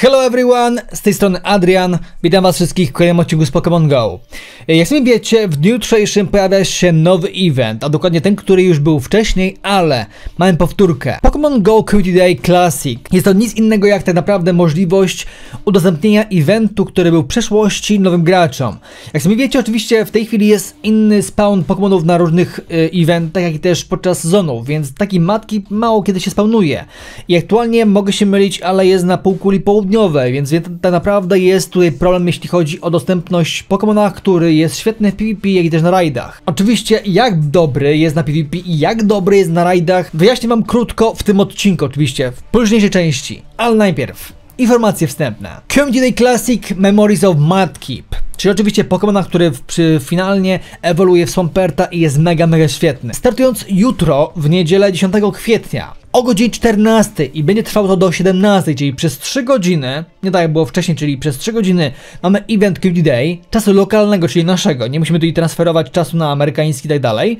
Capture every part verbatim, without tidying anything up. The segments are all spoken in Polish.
Hello everyone, z tej strony Adrian, witam was wszystkich w kolejnym odcinku z Pokémon Go. Jak sami wiecie, w dniu jutrzejszym pojawia się nowy event, a dokładnie ten, który już był wcześniej, ale mamy powtórkę. Pokémon Go Community Day Classic. Jest to nic innego jak tak naprawdę możliwość udostępnienia eventu, który był w przeszłości nowym graczom. Jak sami wiecie, oczywiście w tej chwili jest inny spawn Pokémonów na różnych y, eventach, jak i też podczas sezonów, więc taki Mudkip mało kiedy się spawnuje. I aktualnie mogę się mylić, ale jest na półkuli południowej. Więc tak naprawdę jest tutaj problem, jeśli chodzi o dostępność Pokémona, który jest świetny w PvP, jak i też na rajdach. Oczywiście jak dobry jest na PvP i jak dobry jest na rajdach, wyjaśnię wam krótko w tym odcinku, oczywiście w późniejszej części. Ale najpierw informacje wstępne. Community Day Classic Memories of Mudkip. Czyli oczywiście Pokémon, który w, przy, finalnie ewoluuje w Swamperta i jest mega, mega świetny. Startując jutro, w niedzielę dziesiątego kwietnia, o godzinie czternastej i będzie trwało to do siedemnastej, czyli przez trzy godziny, nie tak jak było wcześniej, czyli przez trzy godziny mamy event Community Day, czasu lokalnego, czyli naszego, nie musimy tutaj transferować czasu na amerykański i tak dalej.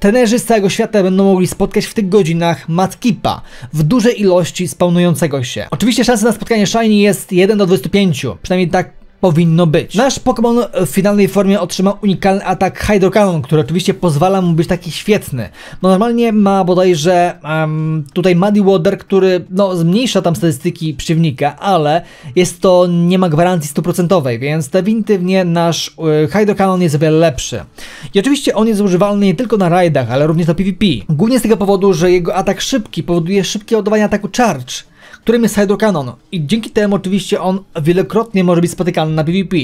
Trenerzy z całego świata będą mogli spotkać w tych godzinach Mudkipa w dużej ilości spawnującego się. Oczywiście szansa na spotkanie Shiny jest jeden do dwudziestu pięciu, przynajmniej tak powinno być. Nasz Pokémon w finalnej formie otrzymał unikalny atak Hydro Cannon, który oczywiście pozwala mu być taki świetny. No normalnie ma bodajże um, tutaj Muddy Water, który no zmniejsza tam statystyki przeciwnika, ale jest to, nie ma gwarancji stuprocentowej, więc definitywnie nasz y, Hydro Cannon jest o wiele lepszy. I oczywiście on jest używalny nie tylko na rajdach, ale również na PvP. Głównie z tego powodu, że jego atak szybki powoduje szybkie oddawanie ataku Charge, którym jest Hydro Cannon, i dzięki temu oczywiście on wielokrotnie może być spotykany na PvP,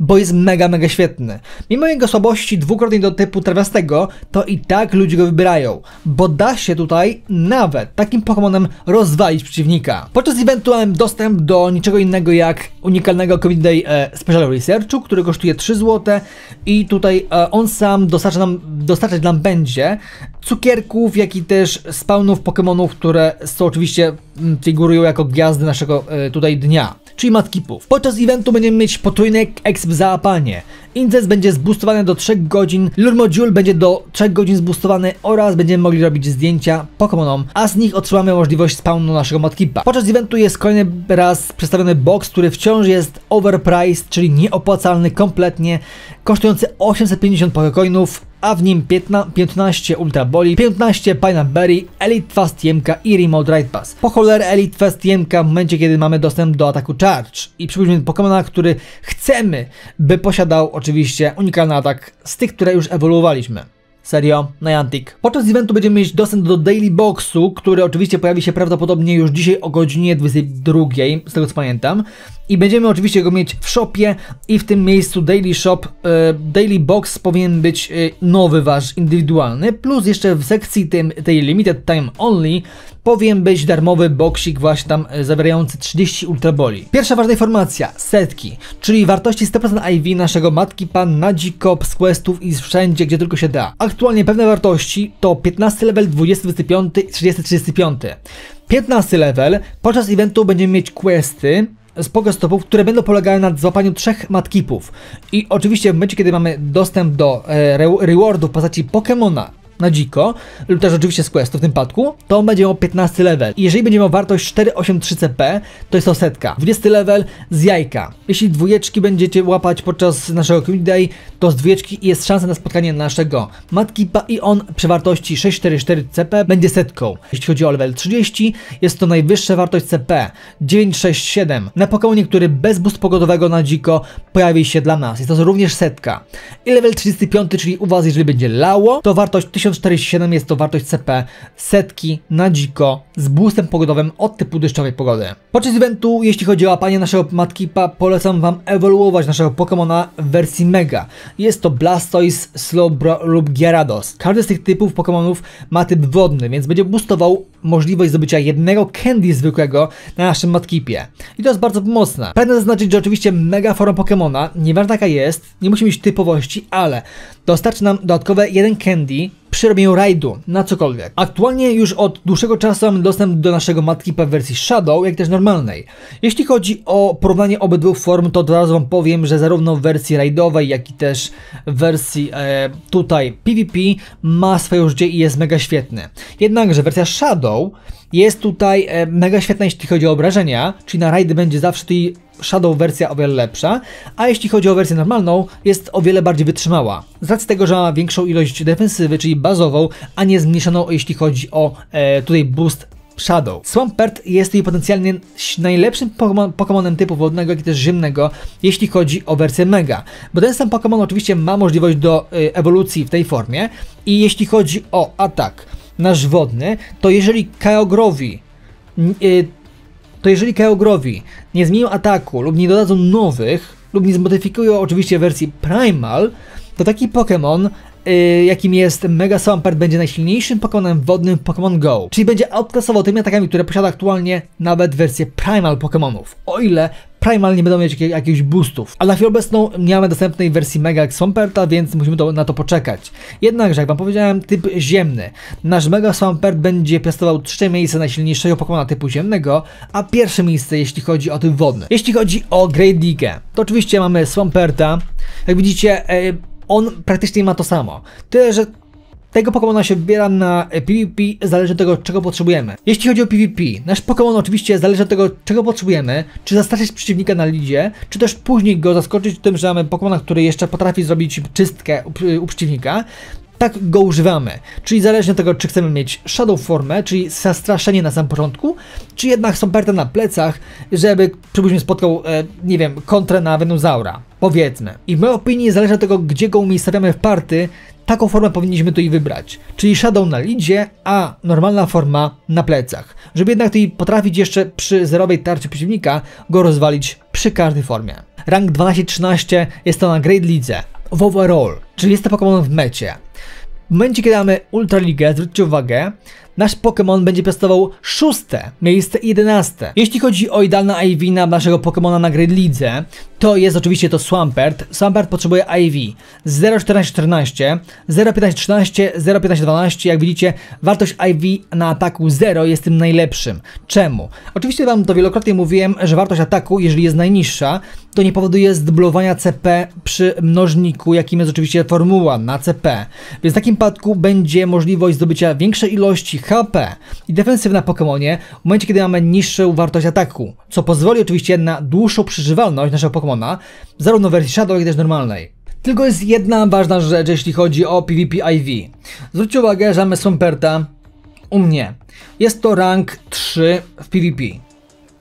bo jest mega, mega świetny. Mimo jego słabości dwukrotnie do typu trawiastego, to i tak ludzie go wybierają, bo da się tutaj nawet takim Pokémonem rozwalić przeciwnika. Podczas eventu mamy dostęp do niczego innego jak unikalnego Community Day e, Special Researchu, który kosztuje trzy złote i tutaj e, on sam dostarcza nam, dostarczać nam będzie cukierków, jak i też spawnów Pokémonów, które są oczywiście m, figurują jako gwiazdy naszego y, tutaj dnia, czyli Mudkipów. Podczas eventu będziemy mieć potrójny E X P za łapanie. Inces będzie zboostowany do trzech godzin, Lure Module będzie do trzech godzin zboostowany oraz będziemy mogli robić zdjęcia Pokémonom, a z nich otrzymamy możliwość spawnu naszego Mudkipa. Podczas eventu jest kolejny raz przedstawiony box, który wciąż jest overpriced, czyli nieopłacalny kompletnie, kosztujący osiemset pięćdziesiąt PokeCoinów, a w nim piętnaście Ultra Boli, piętnaście Pineberry, Elite Fast T M K i Remote Ride Pass. Po cholerę Elite Fast T M K w momencie, kiedy mamy dostęp do ataku Charge i przypuśćmy Pokémona, który chcemy, by posiadał oczywiście unikalny atak z tych, które już ewoluowaliśmy. Serio? Niantic. Podczas eventu będziemy mieć dostęp do Daily Boxu, który oczywiście pojawi się prawdopodobnie już dzisiaj o godzinie dwudziestej drugiej, z tego co pamiętam. I będziemy oczywiście go mieć w shopie i w tym miejscu Daily Shop, yy, Daily Box powinien być yy, nowy wasz, indywidualny, plus jeszcze w sekcji tym, tej Limited Time Only powinien być darmowy boksik właśnie tam yy, zawierający trzydzieści Ultra Boli. Pierwsza ważna informacja, setki, czyli wartości sto procent I V naszego Mudkipa na dziko, z questów i wszędzie, gdzie tylko się da. Aktualnie pewne wartości to piętnasty level, dwudziesty, dwudziesty piąty, trzydziesty, trzydziesty piąty. piętnasty level, podczas eventu będziemy mieć questy z pokestopów, które będą polegały na złapaniu trzech Mudkipów. I oczywiście w momencie, kiedy mamy dostęp do e, re rewardów w postaci Pokemona na dziko, lub też oczywiście z questu w tym przypadku, to on będzie miał piętnasty level. I jeżeli będzie miał wartość czterysta osiemdziesiąt trzy C P, to jest to setka. dwudziesty level z jajka. Jeśli dwójeczki będziecie łapać podczas naszego Community Day, to z dwójeczki jest szansa na spotkanie naszego Mudkipa i on przy wartości sześćset czterdzieści cztery C P będzie setką. Jeśli chodzi o level trzydzieści, jest to najwyższa wartość C P, dziewięćset sześćdziesiąt siedem. Na Pokémonie, który bez boost pogodowego na dziko pojawi się dla nas, jest to również setka. I level trzydziesty piąty, czyli u was, jeżeli będzie lało, to wartość tysiąc czterdzieści siedem jest to wartość C P setki na dziko z boostem pogodowym od typu deszczowej pogody. Podczas eventu, jeśli chodzi o łapanie naszego Mudkipa, polecam wam ewoluować naszego Pokémona w wersji Mega. Jest to Blastoise, Slowbro lub Gyarados. Każdy z tych typów Pokémonów ma typ wodny, więc będzie boostował możliwość zdobycia jednego candy zwykłego na naszym Mudkipie. I to jest bardzo pomocne. Pragnę zaznaczyć, że oczywiście mega forma Pokémona, nieważna jaka jest, nie musi mieć typowości, ale dostarczy nam dodatkowe jeden candy przy robieniu rajdu na cokolwiek. Aktualnie już od dłuższego czasu mamy dostęp do naszego Mudkipa w wersji Shadow, jak też normalnej. Jeśli chodzi o porównanie obydwu form, to od razu wam powiem, że zarówno w wersji rajdowej, jak i też w wersji e, tutaj PvP ma swoje życie i jest mega świetny. Jednakże wersja Shadow Jest tutaj mega świetna, jeśli chodzi o obrażenia, czyli na rajdy będzie zawsze tutaj Shadow wersja o wiele lepsza, a jeśli chodzi o wersję normalną, jest o wiele bardziej wytrzymała. Z racji tego, że ma większą ilość defensywy, czyli bazową, a nie zmniejszoną, jeśli chodzi o e, tutaj boost Shadow. Swampert jest jej potencjalnie najlepszym Pokemonem typu wodnego, jak i też zimnego, jeśli chodzi o wersję Mega. Bo ten sam Pokemon oczywiście ma możliwość do y, ewolucji w tej formie. I jeśli chodzi o atak nasz wodny, to jeżeli Kyogrowi y, to jeżeli Kyogrowi nie zmienią ataku lub nie dodadzą nowych, lub nie zmodyfikują oczywiście wersji Primal, to taki Pokemon, Yy, jakim jest Mega Swampert, będzie najsilniejszym Pokemonem wodnym w Pokémon Go. Czyli będzie outclassował tymi atakami, które posiada aktualnie nawet wersję Primal Pokémonów. O ile Primal nie będą mieć jak jakichś boostów. A na chwilę obecną nie mamy dostępnej wersji Mega Swamperta, więc musimy to, na to poczekać. Jednakże, jak wam powiedziałem, typ ziemny. Nasz Mega Swampert będzie piastował trzecie miejsce najsilniejszego Pokemona typu ziemnego, a pierwsze miejsce, jeśli chodzi o typ wodny. Jeśli chodzi o Great League, to oczywiście mamy Swamperta. Jak widzicie, yy, on praktycznie ma to samo, tyle że tego Pokemona się wybiera na PvP, zależy od tego, czego potrzebujemy. Jeśli chodzi o PvP, nasz Pokemon oczywiście zależy od tego, czego potrzebujemy, czy zastraszyć przeciwnika na lidzie, czy też później go zaskoczyć tym, że mamy Pokemona, który jeszcze potrafi zrobić czystkę u, u przeciwnika. Tak go używamy, czyli zależnie od tego, czy chcemy mieć Shadow formę, czyli zastraszenie na samym początku, czy jednak Swamperta na plecach, żeby przypuśćmy spotkał, e, nie wiem, kontrę na Venusaura, powiedzmy. I w mojej opinii zależy od tego, gdzie go umiejscawiamy w party, taką formę powinniśmy tu i wybrać, czyli Shadow na lidzie, a normalna forma na plecach, żeby jednak tutaj potrafić jeszcze przy zerowej tarczy przeciwnika go rozwalić przy każdej formie. Rank dwanaście trzynaście jest to na Great League, w overall, czyli jest to Pokémon w mecie. W momencie, kiedy mamy Ultra League, zwróćcie uwagę, nasz Pokémon będzie piastował szóste miejsce i jedenaste. Jeśli chodzi o idealna I V na naszego Pokémona na Great League, to jest oczywiście to Swampert. Swampert potrzebuje I V zero czternaście czternaście, zero piętnaście trzynaście, zero piętnaście dwanaście. Jak widzicie, wartość I V na ataku zero jest tym najlepszym. Czemu? Oczywiście wam to wielokrotnie mówiłem, że wartość ataku, jeżeli jest najniższa, to nie powoduje zdublowania C P przy mnożniku, jakim jest oczywiście formuła na C P. Więc w takim przypadku będzie możliwość zdobycia większej ilości H P i defensyw na Pokemonie w momencie, kiedy mamy niższą wartość ataku, co pozwoli oczywiście na dłuższą przeżywalność naszego Pokemona, zarówno w wersji Shadow, jak i też normalnej. Tylko jest jedna ważna rzecz, jeśli chodzi o PvP I V. Zwróćcie uwagę, że mamy Swamperta u mnie. Jest to rank trzy w PvP.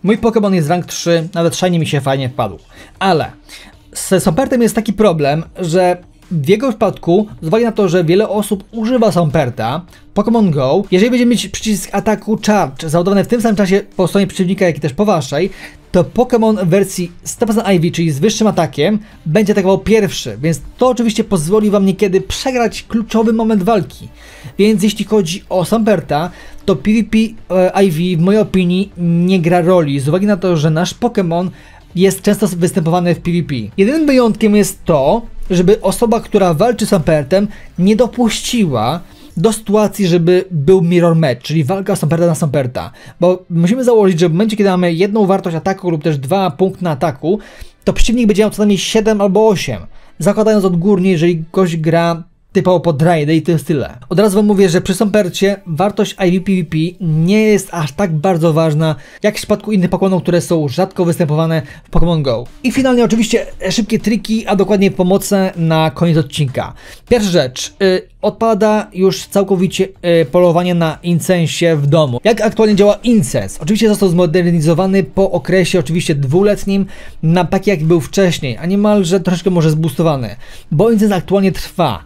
Mój Pokemon jest rank trzy, nawet shiny mi się fajnie wpadł. Ale z Swampertem jest taki problem, że w jego przypadku, z uwagi na to, że wiele osób używa Swamperta Pokémon Go, jeżeli będziemy mieć przycisk ataku Charge załadowany w tym samym czasie po stronie przeciwnika, jak i też po waszej, to Pokémon w wersji sto procent I V, czyli z wyższym atakiem, będzie atakował pierwszy, więc to oczywiście pozwoli wam niekiedy przegrać kluczowy moment walki. Więc jeśli chodzi o Swamperta, to PvP e, I V w mojej opinii nie gra roli, z uwagi na to, że nasz Pokémon jest często występowany w PvP. Jedynym wyjątkiem jest to, żeby osoba, która walczy z Swampertem, nie dopuściła do sytuacji, żeby był mirror match, czyli walka Swamperta na Swamperta. Bo musimy założyć, że w momencie, kiedy mamy jedną wartość ataku lub też dwa punkty na ataku, to przeciwnik będzie miał co najmniej siedem albo osiem. Zakładając odgórnie, jeżeli ktoś gra typowo pod rajdy i to jest tyle. Od razu wam mówię, że przy Swampercie wartość I V PvP nie jest aż tak bardzo ważna, jak w przypadku innych Pokémonów, które są rzadko występowane w Pokémon Go. I finalnie oczywiście szybkie triki, a dokładnie pomocne na koniec odcinka. Pierwsza rzecz, y, odpada już całkowicie y, polowanie na incensie w domu. Jak aktualnie działa incens? Oczywiście został zmodernizowany po okresie oczywiście dwuletnim na taki, jak był wcześniej, a niemalże troszeczkę może zboostowany, bo incens aktualnie trwa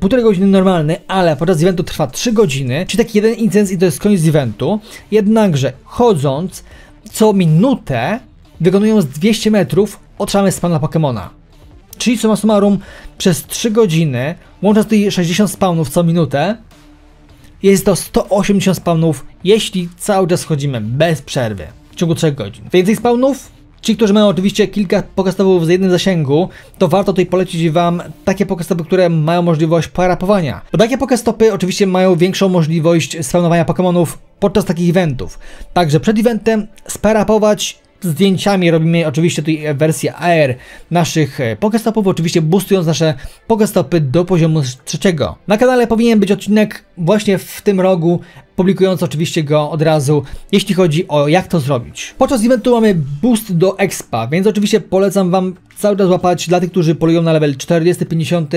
półtorej godziny normalny, ale podczas eventu trwa trzy godziny, czyli taki jeden incens i to jest koniec eventu. Jednakże chodząc co minutę, wykonując dwieście metrów, otrzymamy spawna Pokémona. Czyli summa summarum przez trzy godziny, łącząc tutaj sześćdziesiąt spawnów co minutę, jest to sto osiemdziesiąt spawnów, jeśli cały czas chodzimy bez przerwy w ciągu trzech godzin. Więcej spawnów? Ci, którzy mają oczywiście kilka pokestopów z jednym zasięgu, to warto tutaj polecić wam takie pokestopy, które mają możliwość parapowania. Bo takie pokestopy oczywiście mają większą możliwość spawnowania Pokemonów podczas takich eventów. Także przed eventem sparapować zdjęciami robimy oczywiście tutaj wersję A R naszych pokestopów, oczywiście boostując nasze pokestopy do poziomu trzeciego. Na kanale powinien być odcinek właśnie w tym rogu, publikując oczywiście go od razu, jeśli chodzi o jak to zrobić. Podczas eventu mamy boost do expa, więc oczywiście polecam wam cały czas łapać dla tych, którzy polują na level czterdzieści pięćdziesiąt,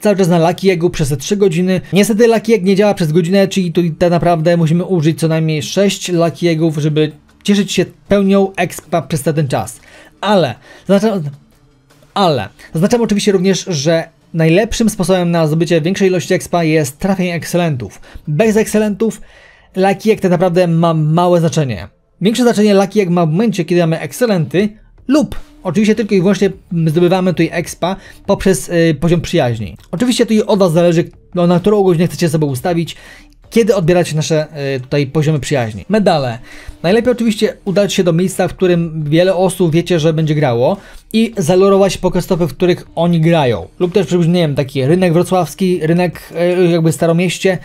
cały czas na Lucky Eggu przez te trzy godziny. Niestety Lucky Egg nie działa przez godzinę, czyli tutaj tak naprawdę musimy użyć co najmniej sześciu Lucky Eggów, żeby cieszyć się pełnią expa przez ten czas. Ale, zaznaczam, ale, zaznaczam oczywiście również, że najlepszym sposobem na zdobycie większej ilości expa jest trafienie ekscelentów. Bez ekscelentów Lucky Egg tak naprawdę ma małe znaczenie. Większe znaczenie Lucky Egg ma w momencie, kiedy mamy ekscelenty lub oczywiście tylko i wyłącznie zdobywamy tutaj expa poprzez yy, poziom przyjaźni. Oczywiście tutaj od was zależy, no, na którą godzinę chcecie sobie ustawić, kiedy odbierać nasze y, tutaj poziomy przyjaźni. Medale. Najlepiej oczywiście udać się do miejsca, w którym wiele osób wiecie, że będzie grało i zalorować pokestopy, w których oni grają. Lub też, nie wiem, taki rynek wrocławski, rynek y, jakby staromieście,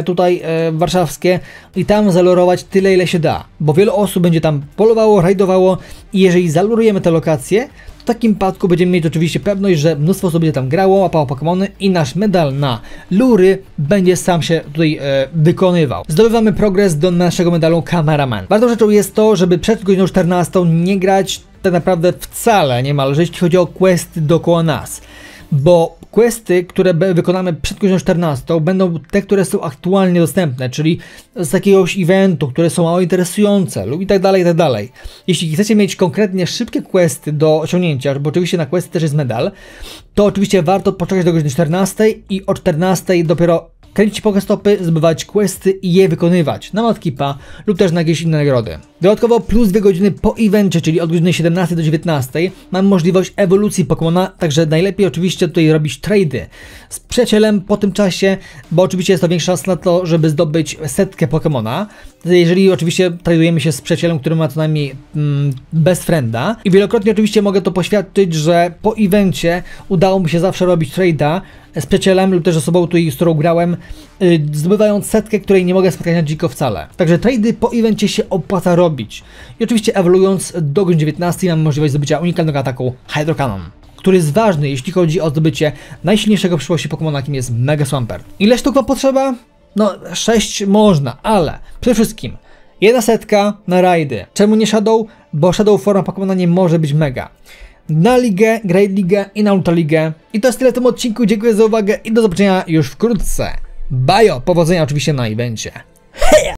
y, tutaj y, warszawskie i tam zalorować tyle, ile się da. Bo wiele osób będzie tam polowało, rajdowało i jeżeli zalorujemy te lokacje, w takim przypadku będziemy mieć oczywiście pewność, że mnóstwo osób będzie tam grało, łapało Pokémony i nasz medal na lury będzie sam się tutaj e, wykonywał. Zdobywamy progres do naszego medalu Cameraman. Ważną rzeczą jest to, żeby przed godziną czternastą nie grać tak naprawdę wcale niemalże, jeśli chodzi o questy dookoła nas. Bo questy, które wykonamy przed godziną czternastą, będą te, które są aktualnie dostępne, czyli z jakiegoś eventu, które są mało interesujące lub i tak dalej, i tak dalej. Jeśli chcecie mieć konkretnie szybkie questy do osiągnięcia, bo oczywiście na questy też jest medal, to oczywiście warto poczekać do godziny czternastej i o czternastej dopiero kręcić pokestopy, zdobywać questy i je wykonywać na Mudkipa lub też na jakieś inne nagrody. Dodatkowo plus dwie godziny po evencie, czyli od godziny siedemnastej do dziewiętnastej, mam możliwość ewolucji Pokémona, także najlepiej oczywiście tutaj robić trady z przyjacielem po tym czasie, bo oczywiście jest to większa szansa na to, żeby zdobyć setkę Pokémona. Jeżeli oczywiście tradujemy się z przyjacielem, który ma co najmniej mm, best frienda i wielokrotnie oczywiście mogę to poświadczyć, że po evencie udało mi się zawsze robić trade'a z przyjacielem lub też osobą, tutaj, z którą grałem, yy, zdobywając setkę, której nie mogę spotkać na dziko wcale. Także trade'y po evencie się opłaca robić. I oczywiście ewolując do godziny dziewiętnastej mam możliwość zdobycia unikalnego ataku Hydro Cannon, który jest ważny, jeśli chodzi o zdobycie najsilniejszego w przyszłości Pokémona, jakim jest Mega Swampert. Ile sztuk wam potrzeba? No, sześć można, ale przede wszystkim jedna setka na rajdy. Czemu nie Shadow? Bo Shadow forma Pokémona nie może być mega. Na ligę, Great League i na Ultra League. I to jest tyle w tym odcinku. Dziękuję za uwagę i do zobaczenia już wkrótce. Bajo! Powodzenia oczywiście na evencie. Heja!